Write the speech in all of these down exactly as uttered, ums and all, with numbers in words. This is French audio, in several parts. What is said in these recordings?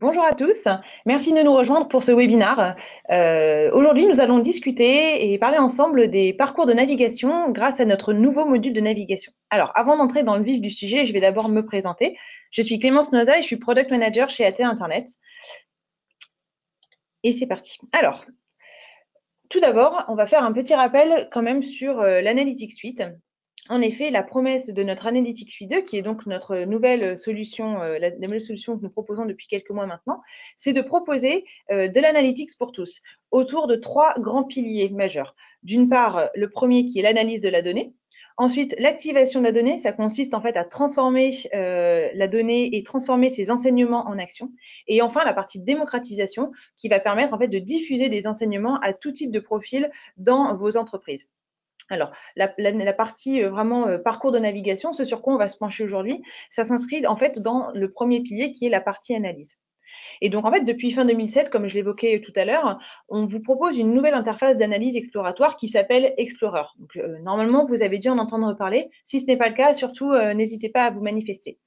Bonjour à tous, merci de nous rejoindre pour ce webinaire. Euh, Aujourd'hui, nous allons discuter et parler ensemble des parcours de navigation grâce à notre nouveau module de navigation. Alors, avant d'entrer dans le vif du sujet, je vais d'abord me présenter. Je suis Clémence Noza et je suis Product Manager chez A T Internet. Et c'est parti. Alors, tout d'abord, on va faire un petit rappel quand même sur euh, l'Analytics Suite. En effet, la promesse de notre Analytics Suite deux, qui est donc notre nouvelle solution, euh, la nouvelle solution que nous proposons depuis quelques mois maintenant, c'est de proposer euh, de l'analytics pour tous, autour de trois grands piliers majeurs. D'une part, le premier qui est l'analyse de la donnée. Ensuite, l'activation de la donnée, ça consiste en fait à transformer euh, la donnée et transformer ses enseignements en action. Et enfin, la partie démocratisation, qui va permettre en fait de diffuser des enseignements à tout type de profil dans vos entreprises. Alors, la, la, la partie euh, vraiment euh, parcours de navigation, ce sur quoi on va se pencher aujourd'hui, ça s'inscrit en fait dans le premier pilier qui est la partie analyse. Et donc, en fait, depuis fin deux mille sept, comme je l'évoquais tout à l'heure, on vous propose une nouvelle interface d'analyse exploratoire qui s'appelle Explorer. Donc, euh, normalement, vous avez dû en entendre parler. Si ce n'est pas le cas, surtout, euh, n'hésitez pas à vous manifester.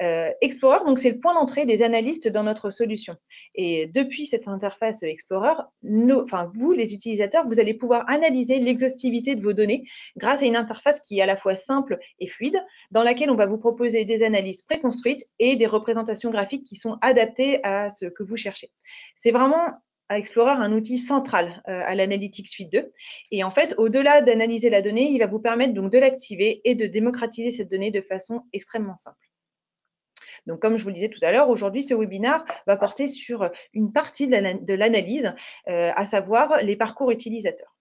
Euh, Explorer, donc c'est le point d'entrée des analystes dans notre solution. Et depuis cette interface Explorer, nos, enfin, vous, les utilisateurs, vous allez pouvoir analyser l'exhaustivité de vos données grâce à une interface qui est à la fois simple et fluide, dans laquelle on va vous proposer des analyses préconstruites et des représentations graphiques qui sont adaptées à ce que vous cherchez. C'est vraiment à Explorer un outil central euh, à l'Analytics Suite deux. Et en fait, au-delà d'analyser la donnée, il va vous permettre donc de l'activer et de démocratiser cette donnée de façon extrêmement simple. Donc, comme je vous le disais tout à l'heure, aujourd'hui, ce webinaire va porter sur une partie de l'analyse, euh, à savoir les parcours utilisateurs.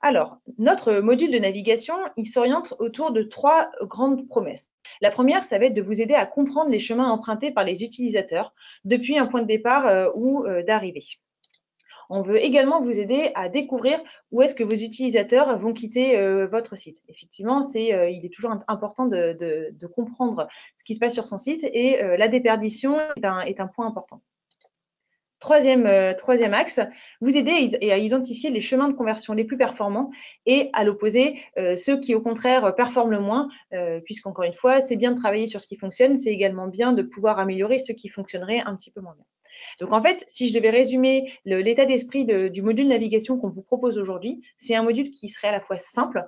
Alors, notre module de navigation, il s'oriente autour de trois grandes promesses. La première, ça va être de vous aider à comprendre les chemins empruntés par les utilisateurs depuis un point de départ euh, ou euh, d'arrivée. On veut également vous aider à découvrir où est-ce que vos utilisateurs vont quitter euh, votre site. Effectivement, c'est, euh, il est toujours important de, de, de comprendre ce qui se passe sur son site et euh, la déperdition est un, est un point important. Troisième, euh, troisième axe, vous aider à identifier les chemins de conversion les plus performants et à l'opposé, euh, ceux qui au contraire performent le moins, euh, puisqu'encore une fois, c'est bien de travailler sur ce qui fonctionne, c'est également bien de pouvoir améliorer ce qui fonctionnerait un petit peu moins bien. Donc en fait, si je devais résumer l'état d'esprit de, du module navigation qu'on vous propose aujourd'hui, c'est un module qui serait à la fois simple,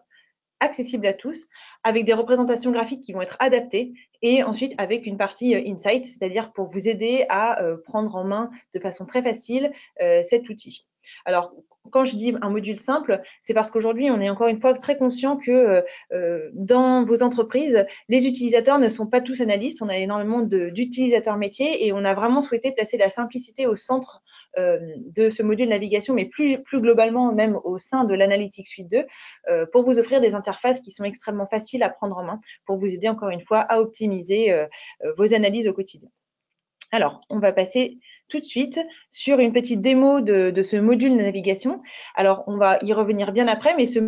accessible à tous, avec des représentations graphiques qui vont être adaptées et ensuite avec une partie euh, insight, c'est-à-dire pour vous aider à euh, prendre en main de façon très facile euh, cet outil. Alors, quand je dis un module simple, c'est parce qu'aujourd'hui, on est encore une fois très conscient que euh, dans vos entreprises, les utilisateurs ne sont pas tous analystes. On a énormément d'utilisateurs métiers et on a vraiment souhaité placer la simplicité au centre euh, de ce module navigation, mais plus, plus globalement même au sein de l'Analytics Suite deux, euh, pour vous offrir des interfaces qui sont extrêmement faciles à prendre en main, pour vous aider encore une fois à optimiser euh, vos analyses au quotidien. Alors, on va passer tout de suite sur une petite démo de, de ce module de navigation. Alors, on va y revenir bien après, mais ce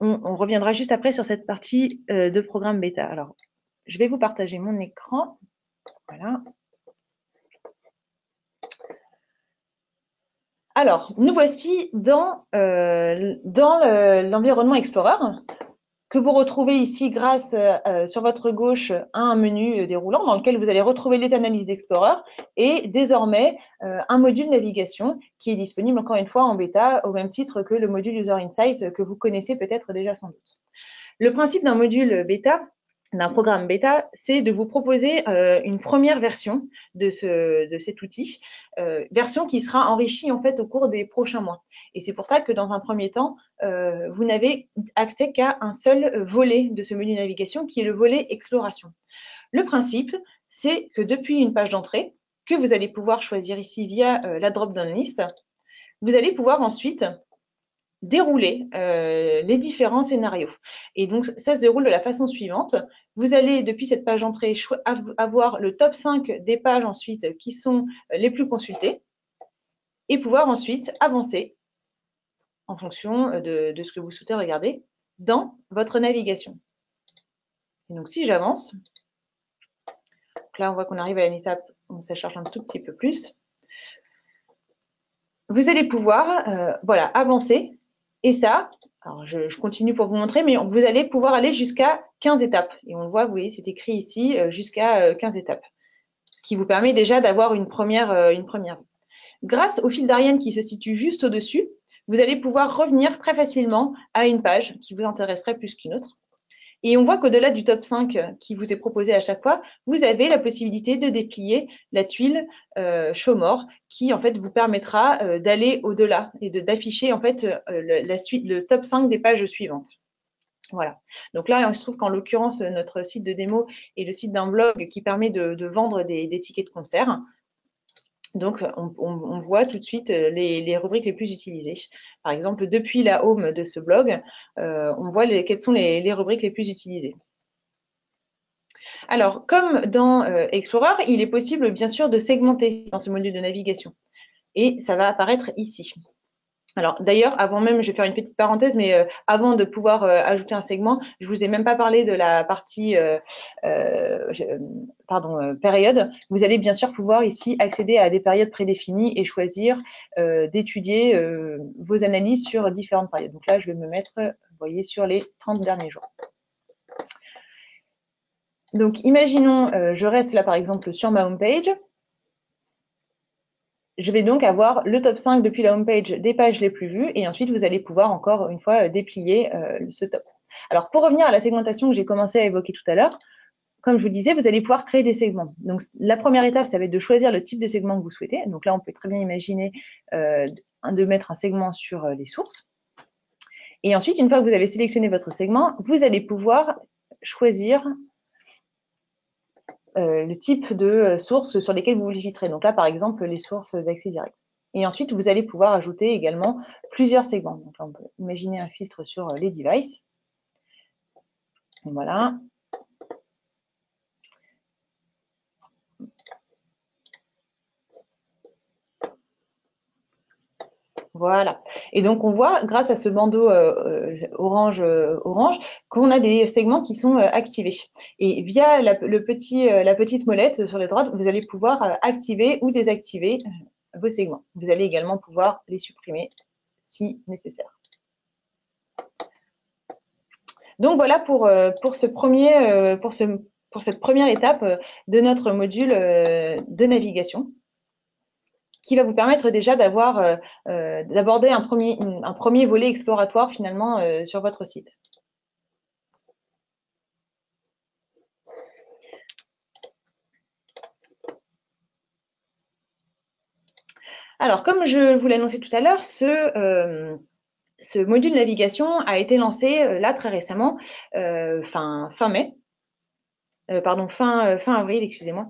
on, on reviendra juste après sur cette partie euh, de programme bêta. Alors, je vais vous partager mon écran. Voilà. Alors, nous voici dans, euh, dans l'environnement Explorer, que vous retrouvez ici grâce euh, sur votre gauche à un menu déroulant dans lequel vous allez retrouver les analyses d'Explorer et désormais euh, un module navigation qui est disponible encore une fois en bêta au même titre que le module User Insights que vous connaissez peut-être déjà sans doute. Le principe d'un module bêta, d'un programme bêta, c'est de vous proposer euh, une première version de, ce, de cet outil, euh, version qui sera enrichie en fait au cours des prochains mois. Et c'est pour ça que dans un premier temps, euh, vous n'avez accès qu'à un seul volet de ce menu navigation qui est le volet exploration. Le principe, c'est que depuis une page d'entrée, que vous allez pouvoir choisir ici via euh, la drop-down list, vous allez pouvoir ensuite dérouler euh, les différents scénarios. Et donc, ça se déroule de la façon suivante. Vous allez, depuis cette page d'entrée, avoir le top cinq des pages ensuite qui sont les plus consultées et pouvoir ensuite avancer en fonction de, de ce que vous souhaitez regarder dans votre navigation. Et donc, si j'avance, là, on voit qu'on arrive à une étape où ça charge un tout petit peu plus. Vous allez pouvoir euh, voilà, avancer. Et ça, alors je, je continue pour vous montrer, mais vous allez pouvoir aller jusqu'à quinze étapes. Et on le voit, vous voyez, c'est écrit ici jusqu'à quinze étapes. Ce qui vous permet déjà d'avoir une première, une première. Grâce au fil d'Ariane qui se situe juste au-dessus, vous allez pouvoir revenir très facilement à une page qui vous intéresserait plus qu'une autre. Et on voit qu'au-delà du top cinq qui vous est proposé à chaque fois, vous avez la possibilité de déplier la tuile euh, show more qui en fait vous permettra euh, d'aller au-delà et de d'afficher en fait euh, le, la suite, le top cinq des pages suivantes. Voilà. Donc là, il se trouve qu'en l'occurrence, notre site de démo est le site d'un blog qui permet de, de vendre des, des tickets de concert. Donc, on, on, on voit tout de suite les, les rubriques les plus utilisées. Par exemple, depuis la home de ce blog, euh, on voit les, quelles sont les, les rubriques les plus utilisées. Alors, comme dans euh, Explorer, il est possible, bien sûr, de segmenter dans ce module de navigation. Et ça va apparaître ici. Alors, d'ailleurs, avant même, je vais faire une petite parenthèse, mais euh, avant de pouvoir euh, ajouter un segment, je vous ai même pas parlé de la partie euh, euh, pardon, euh, période. Vous allez bien sûr pouvoir ici accéder à des périodes prédéfinies et choisir euh, d'étudier euh, vos analyses sur différentes périodes. Donc là, je vais me mettre, vous voyez, sur les trente derniers jours. Donc, imaginons, euh, je reste là, par exemple, sur ma homepage. Je vais donc avoir le top cinq depuis la homepage des pages les plus vues et ensuite vous allez pouvoir encore une fois déplier euh, ce top. Alors pour revenir à la segmentation que j'ai commencé à évoquer tout à l'heure, comme je vous disais, vous allez pouvoir créer des segments. Donc la première étape, ça va être de choisir le type de segment que vous souhaitez. Donc là, on peut très bien imaginer euh, de mettre un segment sur les sources. Et ensuite, une fois que vous avez sélectionné votre segment, vous allez pouvoir choisir Euh, le type de sources sur lesquelles vous vous filtrez. Donc là, par exemple, les sources d'accès direct. Et ensuite, vous allez pouvoir ajouter également plusieurs segments. Donc là, on peut imaginer un filtre sur les devices. Voilà. Voilà. Et donc, on voit, grâce à ce bandeau euh, orange, euh, orange qu'on a des segments qui sont euh, activés. Et via la, le petit, euh, la petite molette sur la droite, vous allez pouvoir euh, activer ou désactiver vos segments. Vous allez également pouvoir les supprimer si nécessaire. Donc, voilà pour, euh, pour, ce premier, euh, pour, ce, pour cette première étape euh, de notre module euh, de navigation, qui va vous permettre déjà d'avoir, euh, d'aborder un premier, un premier volet exploratoire finalement euh, sur votre site. Alors, comme je vous l'annonçais tout à l'heure, ce, euh, ce module navigation a été lancé là très récemment, euh, fin, fin mai. Euh, pardon, fin, euh, fin avril, excusez-moi.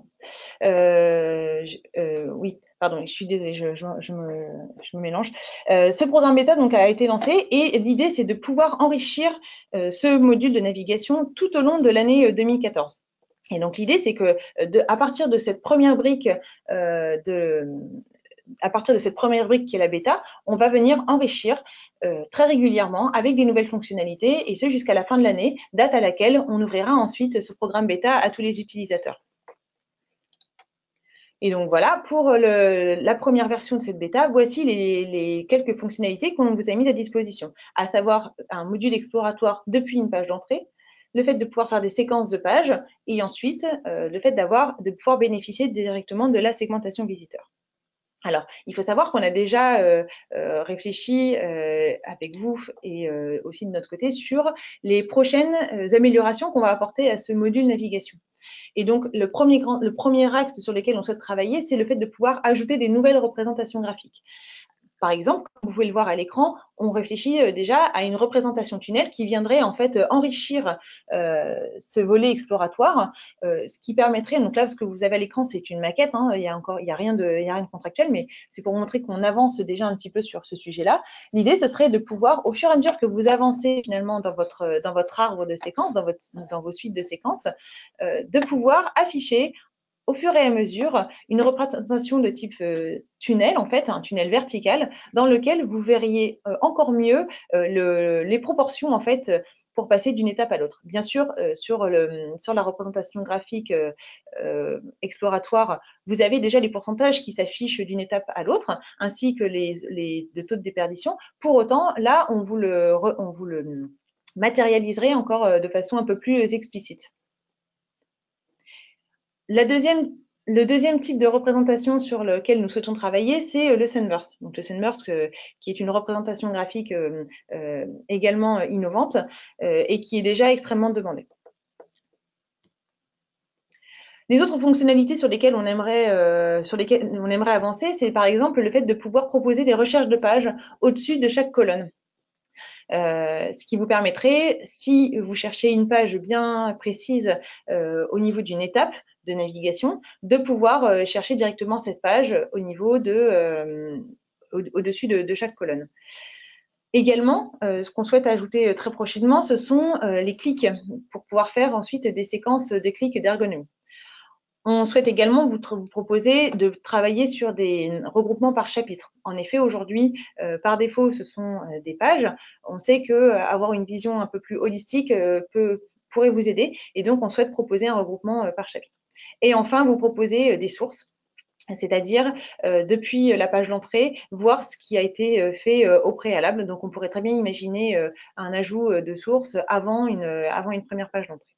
Euh, je, euh, oui, pardon, je suis désolée, je, je, je, me, je me mélange. Euh, ce programme bêta donc, a été lancé et l'idée, c'est de pouvoir enrichir euh, ce module de navigation tout au long de l'année deux mille quatorze. Et donc, l'idée, c'est que de, à partir de cette première brique euh, de... à partir de cette première brique qui est la bêta, on va venir enrichir euh, très régulièrement avec des nouvelles fonctionnalités et ce jusqu'à la fin de l'année, date à laquelle on ouvrira ensuite ce programme bêta à tous les utilisateurs. Et donc voilà, pour le, la première version de cette bêta, voici les, les quelques fonctionnalités qu'on vous a mises à disposition, à savoir un module exploratoire depuis une page d'entrée, le fait de pouvoir faire des séquences de pages et ensuite euh, le fait d'avoir de pouvoir bénéficier directement de la segmentation visiteur. Alors, il faut savoir qu'on a déjà euh, euh, réfléchi euh, avec vous et euh, aussi de notre côté sur les prochaines euh, améliorations qu'on va apporter à ce module navigation. Et donc, le premier, grand, le premier axe sur lequel on souhaite travailler, c'est le fait de pouvoir ajouter des nouvelles représentations graphiques. Par exemple, comme vous pouvez le voir à l'écran, on réfléchit déjà à une représentation tunnel qui viendrait en fait enrichir euh, ce volet exploratoire, euh, ce qui permettrait, donc là ce que vous avez à l'écran c'est une maquette, hein, il n'y a encore, il n'y a rien de, il y a rien de contractuel, mais c'est pour montrer qu'on avance déjà un petit peu sur ce sujet-là. L'idée ce serait de pouvoir, au fur et à mesure que vous avancez finalement dans votre, dans votre arbre de séquences, dans, votre, dans vos suites de séquences, euh, de pouvoir afficher au fur et à mesure, une représentation de type euh, tunnel, en fait, un tunnel vertical, dans lequel vous verriez euh, encore mieux euh, le, les proportions, en fait, euh, pour passer d'une étape à l'autre. Bien sûr, euh, sur, le, sur la représentation graphique euh, euh, exploratoire, vous avez déjà les pourcentages qui s'affichent d'une étape à l'autre, ainsi que les, les, les taux de déperdition. Pour autant, là, on vous le... On vous le matérialiserait encore de façon un peu plus explicite. La deuxième, le deuxième type de représentation sur lequel nous souhaitons travailler, c'est le Sunburst. Donc, le Sunburst, euh, qui est une représentation graphique euh, euh, également innovante euh, et qui est déjà extrêmement demandée. Les autres fonctionnalités sur lesquelles on aimerait, euh, sur lesquelles on aimerait avancer, c'est par exemple le fait de pouvoir proposer des recherches de pages au-dessus de chaque colonne. Euh, ce qui vous permettrait, si vous cherchez une page bien précise euh, au niveau d'une étape de navigation, de pouvoir euh, chercher directement cette page au niveau de, euh, au-dessus de, de chaque colonne. Également, euh, ce qu'on souhaite ajouter très prochainement, ce sont euh, les clics pour pouvoir faire ensuite des séquences de clics d'ergonomie. On souhaite également vous, vous proposer de travailler sur des regroupements par chapitre. En effet, aujourd'hui, euh, par défaut, ce sont euh, des pages. On sait que euh, avoir une vision un peu plus holistique euh, peut, pourrait vous aider. Et donc, on souhaite proposer un regroupement euh, par chapitre. Et enfin, vous proposer euh, des sources, c'est-à-dire euh, depuis la page d'entrée, voir ce qui a été euh, fait euh, au préalable. Donc, on pourrait très bien imaginer euh, un ajout euh, de sources avant une, euh, avant une première page d'entrée.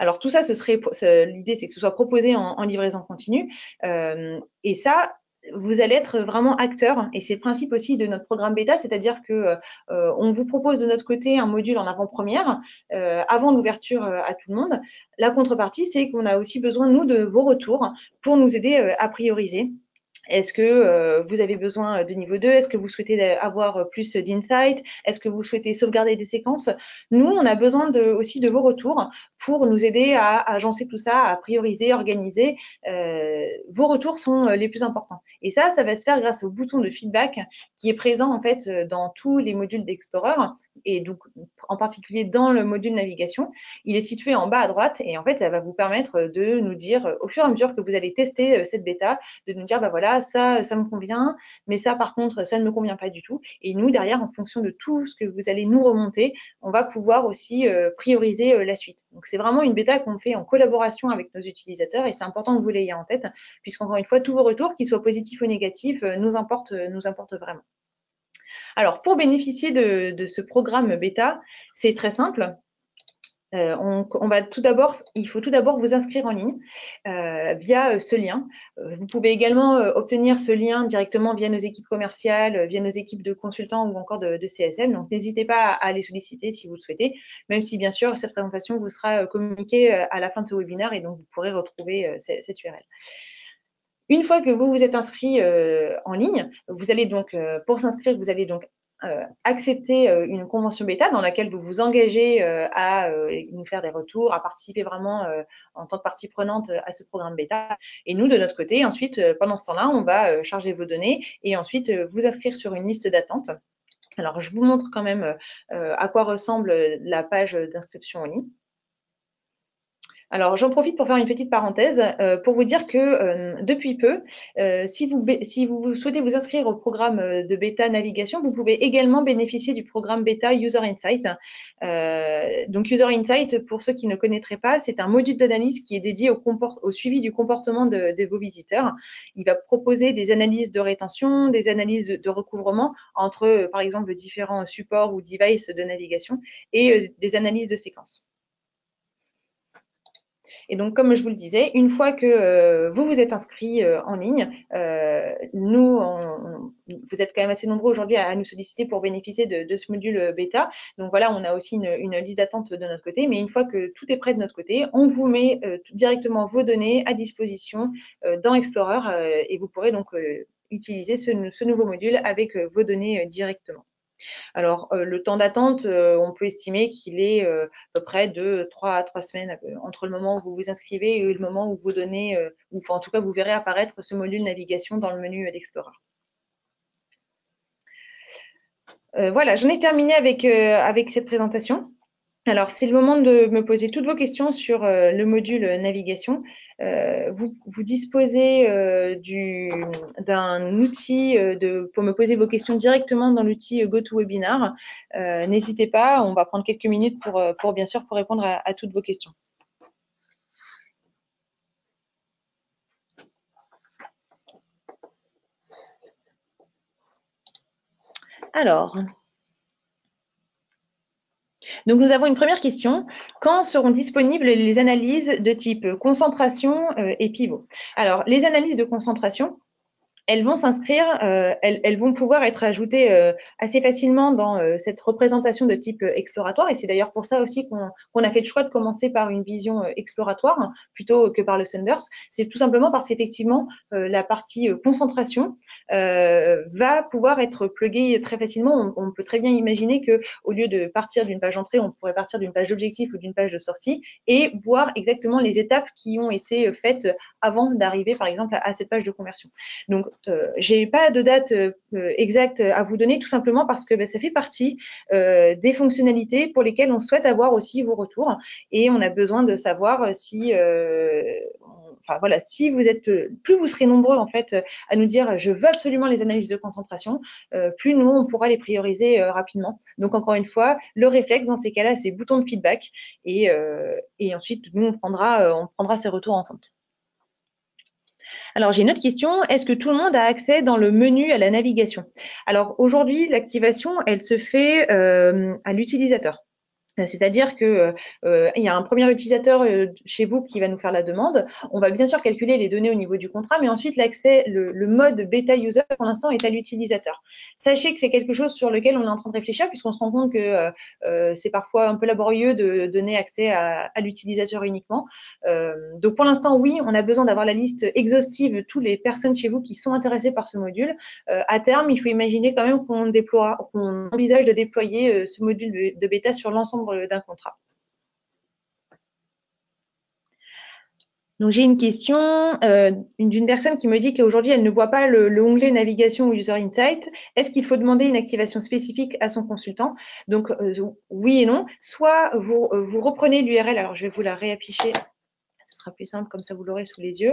Alors tout ça, ce serait l'idée, c'est que ce soit proposé en, en livraison continue. Euh, et ça, vous allez être vraiment acteur. Et c'est le principe aussi de notre programme bêta, c'est-à-dire que euh, on vous propose de notre côté un module en avant-première, euh, avant l'ouverture à tout le monde. La contrepartie, c'est qu'on a aussi besoin, nous, de vos retours pour nous aider euh, à prioriser. Est-ce que euh, vous avez besoin de niveau deux? Est-ce que vous souhaitez avoir plus d'insights? Est-ce que vous souhaitez sauvegarder des séquences? Nous, on a besoin de, aussi de vos retours pour nous aider à, à agencer tout ça, à prioriser, organiser. Euh, vos retours sont les plus importants. Et ça, ça va se faire grâce au bouton de feedback qui est présent en fait dans tous les modules d'Explorer et donc en particulier dans le module navigation. Il est situé en bas à droite et en fait, ça va vous permettre de nous dire au fur et à mesure que vous allez tester cette bêta, de nous dire, bah voilà, ça, ça me convient, mais ça, par contre, ça ne me convient pas du tout. Et nous, derrière, en fonction de tout ce que vous allez nous remonter, on va pouvoir aussi euh, prioriser euh, la suite. Donc, c'est vraiment une bêta qu'on fait en collaboration avec nos utilisateurs et c'est important que vous l'ayez en tête, puisqu'encore une fois, tous vos retours, qu'ils soient positifs ou négatifs, euh, nous importent, euh, nous importent vraiment. Alors, pour bénéficier de, de ce programme bêta, c'est très simple. Euh, on, on va tout d'abord, il faut tout d'abord vous inscrire en ligne euh, via euh, ce lien. Euh, vous pouvez également euh, obtenir ce lien directement via nos équipes commerciales, euh, via nos équipes de consultants ou encore de, de C S M. Donc, n'hésitez pas à, à les solliciter si vous le souhaitez, même si, bien sûr, cette présentation vous sera euh, communiquée euh, à la fin de ce webinaire et donc vous pourrez retrouver euh, cette U R L. Une fois que vous vous êtes inscrit euh, en ligne, vous allez donc, euh, pour s'inscrire, vous allez donc Euh, accepter euh, une convention bêta dans laquelle vous vous engagez euh, à euh, nous faire des retours, à participer vraiment euh, en tant que partie prenante euh, à ce programme bêta. Et nous, de notre côté, ensuite, euh, pendant ce temps-là, on va euh, charger vos données et ensuite euh, vous inscrire sur une liste d'attente. Alors, je vous montre quand même euh, à quoi ressemble la page d'inscription en ligne. Alors, j'en profite pour faire une petite parenthèse euh, pour vous dire que euh, depuis peu, euh, si, vous, si vous souhaitez vous inscrire au programme de bêta navigation, vous pouvez également bénéficier du programme bêta User Insights. Euh, donc, User Insights, pour ceux qui ne connaîtraient pas, c'est un module d'analyse qui est dédié au, au suivi du comportement de, de vos visiteurs. Il va proposer des analyses de rétention, des analyses de, de recouvrement entre, par exemple, différents supports ou devices de navigation et euh, des analyses de séquences. Et donc, comme je vous le disais, une fois que euh, vous vous êtes inscrit euh, en ligne, euh, nous, on, on, vous êtes quand même assez nombreux aujourd'hui à, à nous solliciter pour bénéficier de, de ce module bêta. Donc voilà, on a aussi une, une liste d'attente de notre côté. Mais une fois que tout est prêt de notre côté, on vous met euh, directement vos données à disposition euh, dans Explorer euh, et vous pourrez donc euh, utiliser ce, ce nouveau module avec euh, vos données euh, directement. Alors, euh, le temps d'attente, euh, on peut estimer qu'il est euh, à peu près de trois à trois semaines euh, entre le moment où vous vous inscrivez et le moment où vous donnez, euh, ou enfin, en tout cas, vous verrez apparaître ce module navigation dans le menu euh, d'Explorer. Euh, voilà, j'en ai terminé avec, euh, avec cette présentation. Alors, c'est le moment de me poser toutes vos questions sur euh, le module navigation. Euh, vous, vous disposez euh, du, d'un outil euh, de, pour me poser vos questions directement dans l'outil GoToWebinar. Euh, n'hésitez pas, on va prendre quelques minutes pour, pour bien sûr, pour répondre à, à toutes vos questions. Alors... Donc, nous avons une première question. Quand seront disponibles les analyses de type concentration et pivot? Alors, les analyses de concentration, elles vont s'inscrire, euh, elles, elles vont pouvoir être ajoutées euh, assez facilement dans euh, cette représentation de type euh, exploratoire. Et c'est d'ailleurs pour ça aussi qu'on qu'on a fait le choix de commencer par une vision euh, exploratoire hein, plutôt que par le Sunburst. C'est tout simplement parce qu'effectivement, euh, la partie euh, concentration euh, va pouvoir être pluguée très facilement. On, on peut très bien imaginer que au lieu de partir d'une page entrée, on pourrait partir d'une page d'objectif ou d'une page de sortie et voir exactement les étapes qui ont été faites avant d'arriver, par exemple, à, à cette page de conversion. Donc, Euh, j'ai pas de date euh, exacte à vous donner, tout simplement parce que ben, ça fait partie euh, des fonctionnalités pour lesquelles on souhaite avoir aussi vos retours et on a besoin de savoir si, euh, enfin voilà, si vous êtes, plus vous serez nombreux en fait à nous dire je veux absolument les analyses de concentration, euh, plus nous on pourra les prioriser euh, rapidement. Donc encore une fois, le réflexe dans ces cas-là, c'est bouton de feedback et, euh, et ensuite nous on prendra, euh, on prendra ces retours en compte. Alors, j'ai une autre question. Est-ce que tout le monde a accès dans le menu à la navigation? Alors, aujourd'hui, l'activation, elle se fait euh, à l'utilisateur. C'est-à-dire que euh, il y a un premier utilisateur euh, chez vous qui va nous faire la demande. On va bien sûr calculer les données au niveau du contrat, mais ensuite l'accès, le, le mode bêta user pour l'instant est à l'utilisateur. Sachez que c'est quelque chose sur lequel on est en train de réfléchir puisqu'on se rend compte que euh, c'est parfois un peu laborieux de donner accès à, à l'utilisateur uniquement. Euh, donc pour l'instant, oui, on a besoin d'avoir la liste exhaustive de toutes les personnes chez vous qui sont intéressées par ce module. Euh, à terme, il faut imaginer quand même qu'on déploie, qu'on envisage de déployer euh, ce module de, de bêta sur l'ensemble d'un contrat. Donc j'ai une question euh, d'une personne qui me dit qu'aujourd'hui elle ne voit pas le, le onglet navigation ou User Insights. Est-ce qu'il faut demander une activation spécifique à son consultant? Donc euh, oui et non. Soit vous, euh, vous reprenez l'U R L, alors je vais vous la réafficher, ce sera plus simple comme ça vous l'aurez sous les yeux.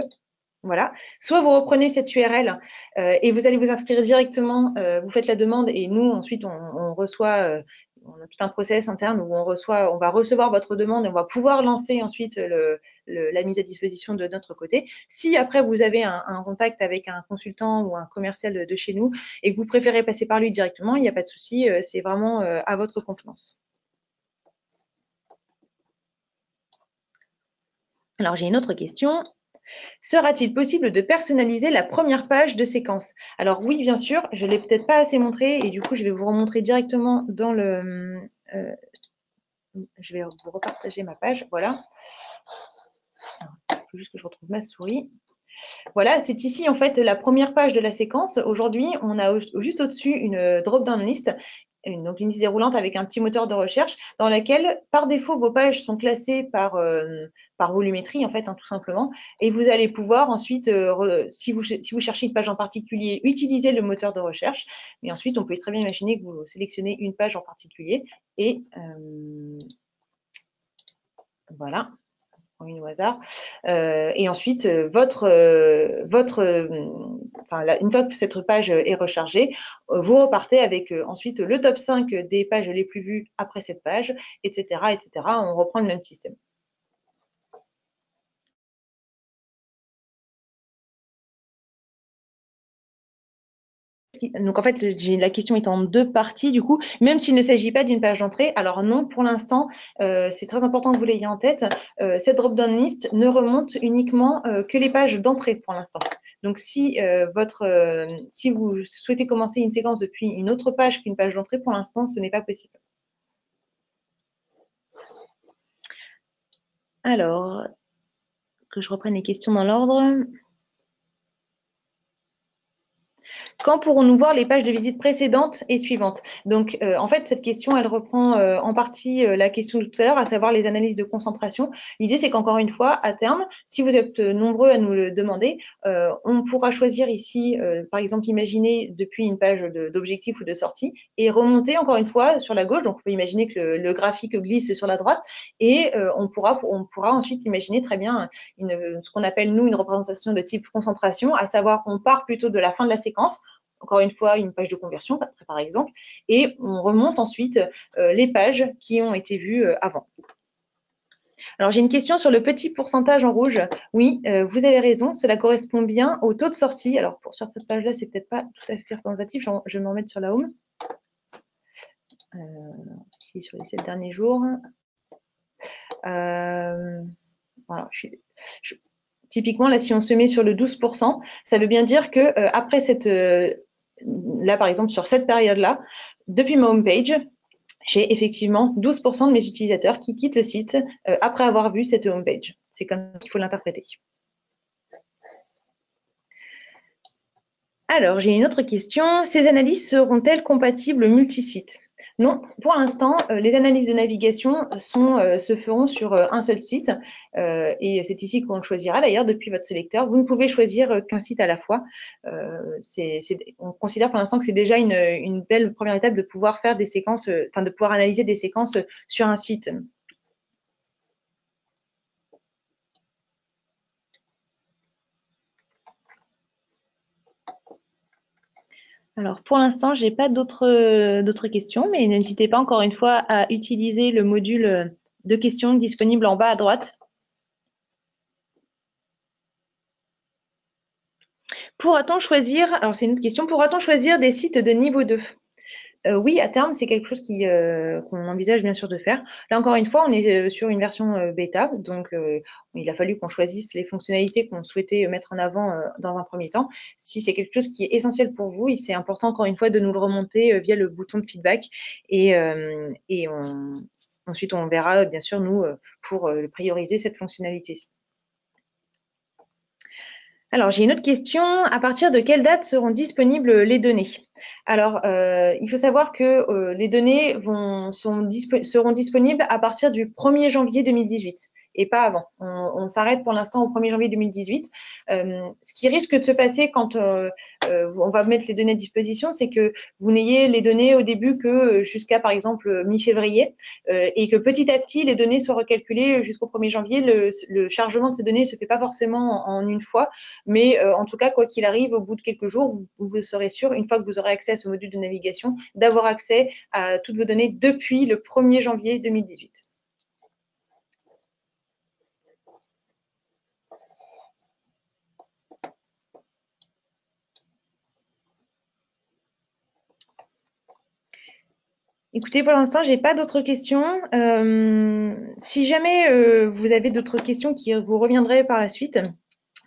Voilà. Soit vous reprenez cette U R L euh, et vous allez vous inscrire directement, euh, vous faites la demande et nous ensuite on, on reçoit euh, on a tout un process interne où on reçoit, on va recevoir votre demande et on va pouvoir lancer ensuite le, le, la mise à disposition de notre côté. Si après vous avez un, un contact avec un consultant ou un commercial de, de chez nous et que vous préférez passer par lui directement, il n'y a pas de souci, c'est vraiment à votre confiance. Alors j'ai une autre question. Sera-t-il possible de personnaliser la première page de séquence? Alors oui, bien sûr, je ne l'ai peut-être pas assez montré et du coup, je vais vous remontrer directement dans le… Euh, je vais vous repartager ma page, voilà. Alors, il faut juste que je retrouve ma souris. Voilà, c'est ici en fait la première page de la séquence. Aujourd'hui, on a juste au-dessus une drop-down list. Donc, une liste déroulante avec un petit moteur de recherche dans laquelle, par défaut, vos pages sont classées par, euh, par volumétrie, en fait, hein, tout simplement. Et vous allez pouvoir ensuite, euh, re, si, vous, si vous cherchez une page en particulier, utiliser le moteur de recherche. Et ensuite, on peut très bien imaginer que vous sélectionnez une page en particulier. Et euh, voilà. Une au hasard. Euh, et ensuite, votre, euh, votre, euh, enfin, là, une fois que cette page est rechargée, euh, vous repartez avec euh, ensuite le top cinq des pages les plus vues après cette page, et cetera, et cetera. On reprend le même système. Donc, en fait, la question est en deux parties, du coup, même s'il ne s'agit pas d'une page d'entrée. Alors non, pour l'instant, euh, c'est très important que vous l'ayez en tête, euh, cette drop-down list ne remonte uniquement euh, que les pages d'entrée pour l'instant. Donc, si, euh, votre, euh, si vous souhaitez commencer une séquence depuis une autre page qu'une page d'entrée, pour l'instant, ce n'est pas possible. Alors, que je reprenne les questions dans l'ordre. Quand pourrons-nous voir les pages de visite précédentes et suivantes? Donc, euh, en fait, cette question, elle reprend euh, en partie euh, la question de tout à l'heure, à savoir les analyses de concentration. L'idée, c'est qu'encore une fois, à terme, si vous êtes nombreux à nous le demander, euh, on pourra choisir ici, euh, par exemple, imaginer depuis une page d'objectif ou de sortie et remonter encore une fois sur la gauche. Donc, on peut imaginer que le, le graphique glisse sur la droite et euh, on, pourra, on pourra ensuite imaginer très bien une, ce qu'on appelle, nous, une représentation de type concentration, à savoir qu'on part plutôt de la fin de la séquence, encore une fois, une page de conversion, par exemple, et on remonte ensuite euh, les pages qui ont été vues euh, avant. Alors, j'ai une question sur le petit pourcentage en rouge. Oui, euh, vous avez raison, cela correspond bien au taux de sortie. Alors, pour sur cette page-là, c'est peut-être pas tout à fait représentatif, je vais m'en mettre sur la home. Euh, ici sur les sept derniers jours. Euh, voilà, je suis, je, typiquement, là, si on se met sur le douze pour cent, ça veut bien dire que euh, après cette, euh, là, par exemple, sur cette période-là, depuis ma homepage, j'ai effectivement douze pour cent de mes utilisateurs qui quittent le site euh, après avoir vu cette homepage. C'est comme ça qu'il faut l'interpréter. Alors, j'ai une autre question. Ces analyses seront-elles compatibles multi-sites? Non, pour l'instant, les analyses de navigation sont, se feront sur un seul site. Et c'est ici qu'on le choisira. D'ailleurs, depuis votre sélecteur, vous ne pouvez choisir qu'un site à la fois. C'est, c'est, on considère pour l'instant que c'est déjà une, une belle première étape de pouvoir faire des séquences, enfin de pouvoir analyser des séquences sur un site. Alors, pour l'instant, je n'ai pas d'autres d'autres questions, mais n'hésitez pas encore une fois à utiliser le module de questions disponible en bas à droite. Pourra-t-on choisir, alors c'est une autre question, pourra-t-on choisir des sites de niveau deux? Euh, oui, à terme, c'est quelque chose qui, euh, qu'on envisage bien sûr de faire. Là, encore une fois, on est sur une version euh, bêta, donc euh, il a fallu qu'on choisisse les fonctionnalités qu'on souhaitait mettre en avant euh, dans un premier temps. Si c'est quelque chose qui est essentiel pour vous, c'est important, encore une fois, de nous le remonter euh, via le bouton de feedback. Et, euh, et on, ensuite, on verra, bien sûr, nous, pour euh, prioriser cette fonctionnalité. Alors, j'ai une autre question. À partir de quelle date seront disponibles les données? Alors, euh, il faut savoir que euh, les données vont, sont dispo- seront disponibles à partir du premier janvier deux mille dix-huit et pas avant. On, on s'arrête pour l'instant au premier janvier deux mille dix-huit. Euh, ce qui risque de se passer quand euh, euh, on va mettre les données à disposition, c'est que vous n'ayez les données au début que jusqu'à, par exemple, mi-février euh, et que petit à petit, les données soient recalculées jusqu'au premier janvier. Le, le chargement de ces données ne se fait pas forcément en, en une fois, mais euh, en tout cas, quoi qu'il arrive, au bout de quelques jours, vous, vous serez sûr, une fois que vous aurez accès à ce module de navigation, d'avoir accès à toutes vos données depuis le premier janvier deux mille dix-huit. Écoutez, pour l'instant, je n'ai pas d'autres questions. Euh, si jamais euh, vous avez d'autres questions qui vous reviendraient par la suite,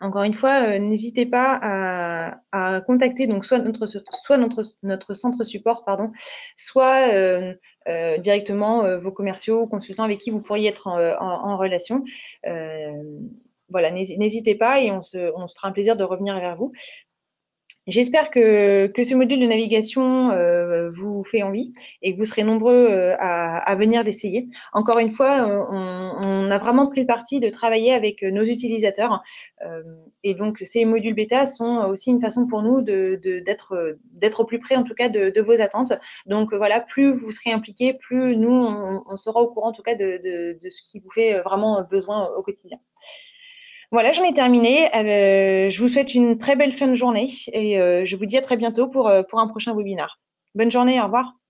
encore une fois, euh, n'hésitez pas à, à contacter donc soit notre soit notre notre centre support, pardon, soit euh, euh, directement euh, vos commerciaux, consultants avec qui vous pourriez être en, en, en relation. Euh, voilà, n'hésitez pas et on se on se fera un plaisir de revenir vers vous. J'espère que, que ce module de navigation euh, vous fait envie et que vous serez nombreux euh, à, à venir l'essayer. Encore une fois, on, on a vraiment pris le parti de travailler avec nos utilisateurs euh, et donc ces modules bêta sont aussi une façon pour nous de, de, d'être, d'être au plus près en tout cas de, de vos attentes. Donc voilà, plus vous serez impliqués, plus nous, on, on sera au courant en tout cas de, de, de ce qui vous fait vraiment besoin au quotidien. Voilà, j'en ai terminé. Euh, je vous souhaite une très belle fin de journée et euh, je vous dis à très bientôt pour, pour un prochain webinaire. Bonne journée, au revoir.